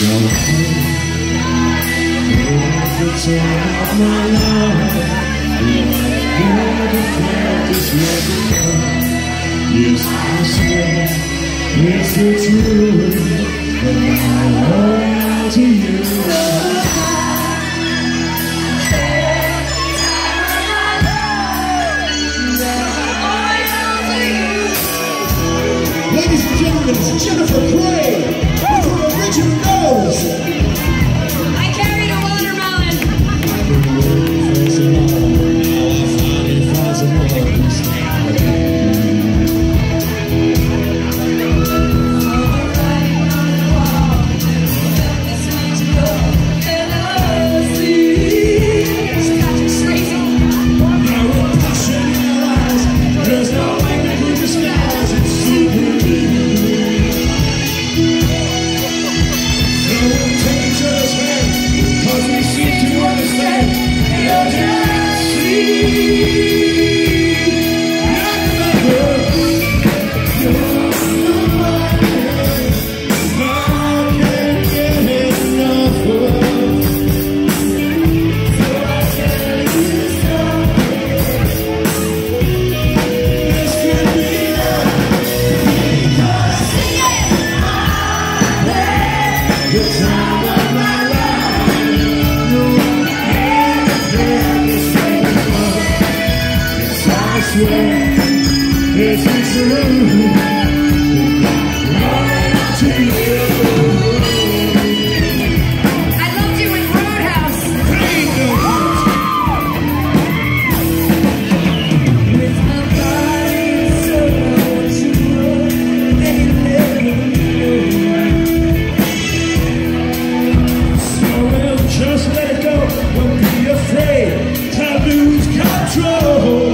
Yes, I swear, yes, it's true, that I'm loyal to you. Ladies and gentlemen, it's Jennifer Grey with her original nose. I carried a watermelon. It's true. It's true. I loved you in Roadhouse. With my body so true, they never knew. So we'll just let it go. Don't be afraid to lose control.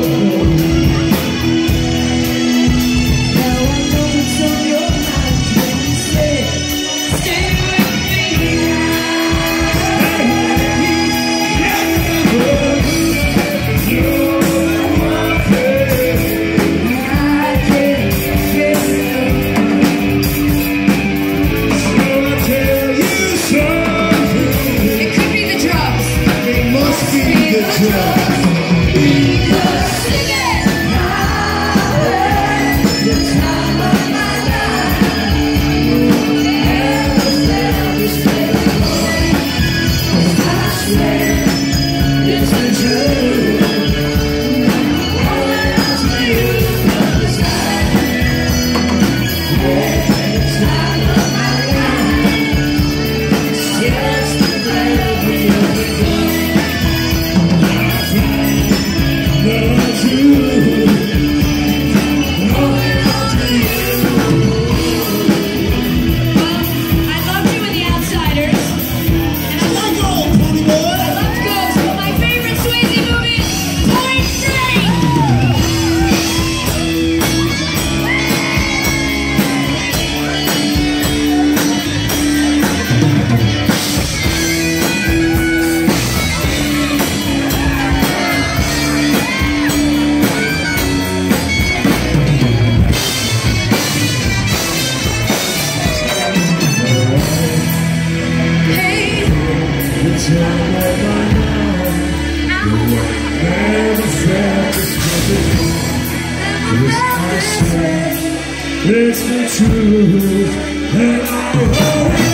It's the truth, and I